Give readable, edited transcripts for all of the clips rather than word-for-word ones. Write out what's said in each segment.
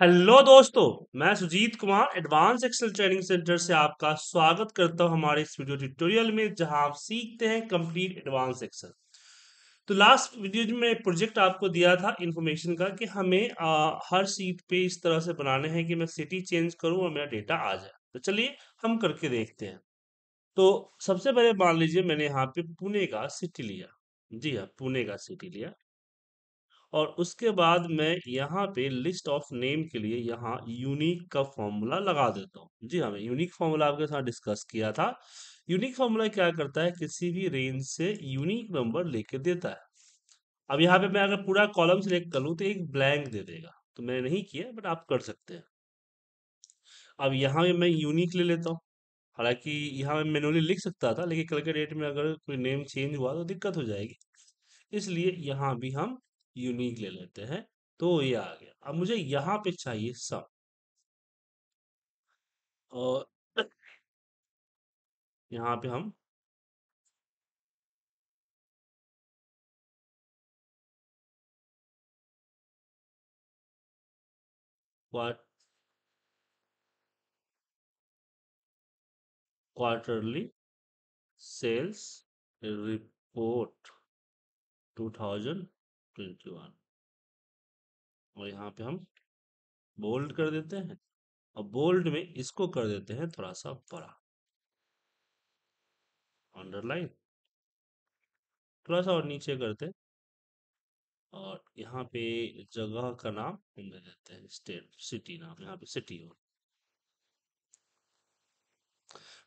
Hello दोस्तों, मैं Sujeet Kumar advance excel training centre से आपका स्वागत करता हूं हमारे इस वीडियो ट्यूटोरियल में, जहां आप सीखते हैं कंप्लीट एडवांस एक्सल। तो लास्ट वीडियो में प्रोजेक्ट आपको दिया था इन्फॉर्मेशन का कि हमें हर सीट पे इस तरह से बनाने हैं कि मैं सिटी चेंज करूं और मेरा डेटा आ जाए। तो चलिए हम करके देखते हैं। तो सबसे पहले मान लीजिए मैंने यहाँ पे पुणे का सिटी लिया, जी हाँ पुणे का सिटी लिया, और उसके बाद मैं यहाँ पे लिस्ट ऑफ नेम के लिए यहाँ यूनिक का फॉर्मूला लगा देता हूँ। जी हाँ, मैं यूनिक फॉर्मूला आपके साथ डिस्कस किया था। यूनिक फॉर्मूला क्या करता है, किसी भी रेंज से यूनिक नंबर लेके देता है। अब यहाँ पे मैं अगर पूरा कॉलम सिलेक्ट कर लूँ तो एक ब्लैंक दे देगा, तो मैंने नहीं किया बट आप कर सकते हैं। अब यहाँ पे मैं यूनिक ले लेता हूँ, हालांकि यहाँ मैं मैनुअली लिख सकता था, लेकिन कल के डेट में अगर कोई नेम चेंज हुआ तो दिक्कत हो जाएगी, इसलिए यहाँ भी हम यूनिक ले लेते हैं। तो ये आ गया। अब मुझे यहाँ पे चाहिए सम, और यहाँ पे हम क्वार्टरली सेल्स रिपोर्ट 2021, और यहाँ पे हम बोल्ड कर देते हैं, और बोल्ड में इसको कर देते हैं थोड़ा सा बड़ा, अंडरलाइन थोड़ा सा और नीचे करते हैं, और यहाँ पे जगह का नाम हम दे देते हैं स्टेट, सिटी नाम यहाँ पे सिटी हो।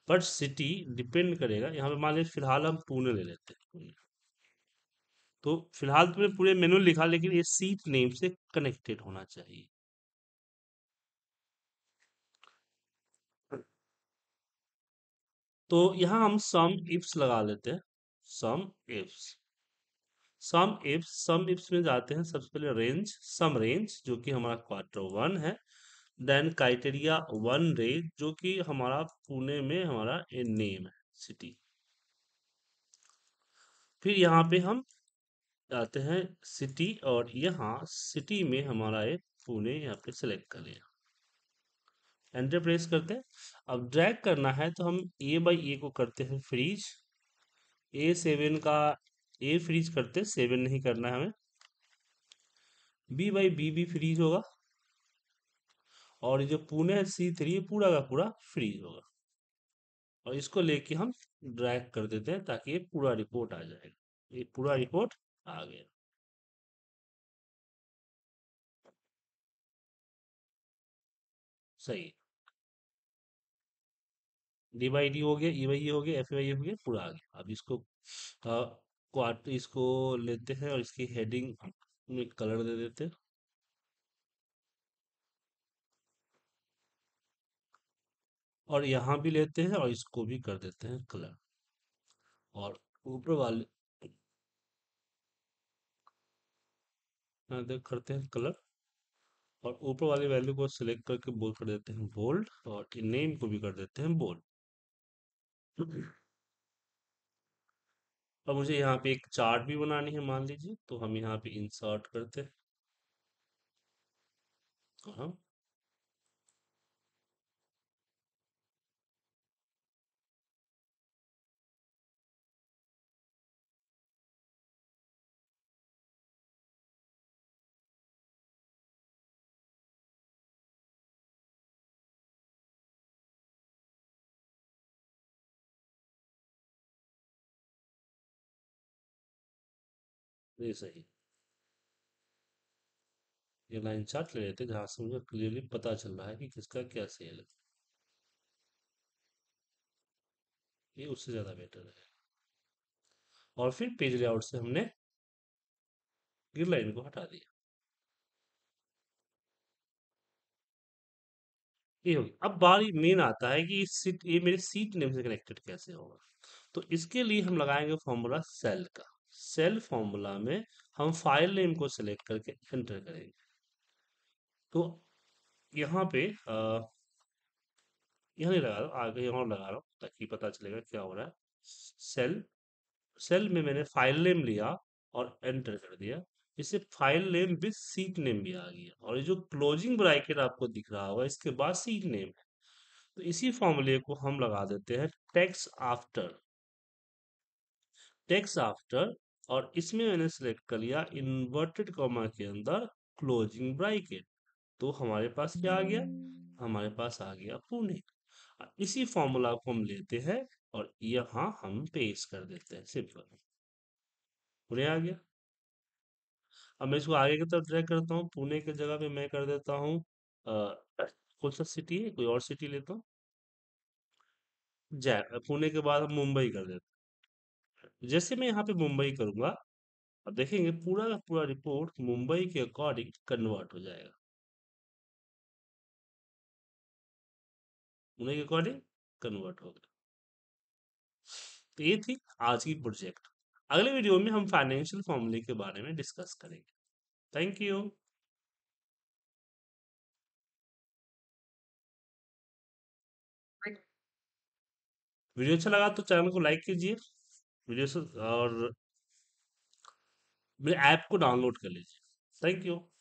बट सिटी डिपेंड करेगा, यहाँ पे मान लीजिए फिलहाल हम पुणे ले लेते हैं। पुणे तो फिलहाल तुमने पूरे मेनू लिखा, लेकिन ये सीट नेम से कनेक्टेड होना चाहिए। तो यहां हम सम इफ्स लगा लेते हैं। सम इफ्स में जाते हैं। सबसे पहले रेंज, सम रेंज जो कि हमारा क्वार्टर वन है, देन क्राइटेरिया वन रेंज जो कि हमारा पुणे में हमारा नेम है सिटी। फिर यहाँ पे हम आते हैं सिटी, और यहाँ सिटी में हमारा ये पुणे यहाँ पे सिलेक्ट कर लिया, एंटर प्रेस करते हैं। अब ड्रैग करना है तो हम ए बाई ए को करते हैं फ्रीज, A7 का A फ्रीज करते हैं, 7 नहीं करना है हमें। B बाई B भी फ्रीज होगा, और ये जो पुणे है C3 पूरा का पूरा फ्रीज होगा, और इसको लेके हम ड्रैग कर देते हैं ताकि ये पूरा रिपोर्ट आ जाएगा। ये पूरा रिपोर्ट आ गया। सही, डी बाई डी हो गया, ई बाई ई हो गया, एफ बाई एफ हो गया, पूरा आ गया। अब इसको क्वार्टर इसको लेते हैं और इसकी हेडिंग में कलर दे देते हैं। और यहाँ भी लेते हैं और इसको भी कर देते हैं कलर, और ऊपर वाले करते हैं कलर, और ऊपर वाली वैल्यू को सिलेक्ट करके बोल्ड कर देते हैं बोल्ड, और नेम को भी कर देते हैं बोल्ड। और मुझे यहाँ पे एक चार्ट भी बनानी है मान लीजिए, तो हम यहाँ पे इंसर्ट करते हैं, और हम ये सही ये लाइन चार्ट ले लेते हैं, जहां से मुझे क्लियरली पता चल रहा है कि किसका क्या सेल है। ये उससे ज्यादा बेटर है। और फिर पेज लेआउट से हमने ग्रिड लाइन को हटा दिया। ये हो गया। अब बारी मेन आता है कि ये मेरे सीट नेम से कनेक्टेड कैसे होगा। तो इसके लिए हम लगाएंगे फॉर्मूला सेल का। सेल फॉर्मूला में हम फाइल नेम को सिलेक्ट करके एंटर करेंगे। तो यहाँ पे यहाँ नहीं लगा रहा हूँ, आगे यहाँ लगा रहा हूँ ताकि पता चलेगा क्या हो रहा है। सेल में मैंने फाइल नेम लिया और एंटर कर दिया, इसे file name with sheet name भी आ गया, और ये जो क्लोजिंग ब्रैकेट आपको दिख रहा होगा इसके बाद सीट नेम है। तो इसी फॉर्मूले को हम लगा देते हैं टैक्स आफ्टर, टैक्स आफ्टर, और इसमें मैंने सेलेक्ट कर लिया इन्वर्टेड कॉमा के अंदर क्लोजिंग ब्रैकेट। तो हमारे पास क्या आ गया, हमारे पास आ गया पुणे। इसी फॉर्मूला को हम लेते हैं और यहाँ हम पेस्ट कर देते हैं, सिंपल पुणे आ गया। अब मैं इसको आगे की तरफ ड्रैग करता हूँ, पुणे की जगह पे मैं कर देता हूँ कौन सा सिटी है, कोई और सिटी लेता हूँ, जय। पुणे के बाद हम मुंबई कर देते हैं। जैसे मैं यहाँ पे मुंबई करूंगा अब देखेंगे पूरा का पूरा रिपोर्ट मुंबई के अकॉर्डिंग कन्वर्ट हो जाएगा, पुणे के अकॉर्डिंग कन्वर्ट हो गया। तो ये थी आज की प्रोजेक्ट। अगले वीडियो में हम फाइनेंशियल फॉर्मूले के बारे में डिस्कस करेंगे। Thank you. वीडियो अच्छा लगा तो चैनल को लाइक कीजिए, वीडियो और मेरे ऐप को डाउनलोड कर लीजिए। Thank you.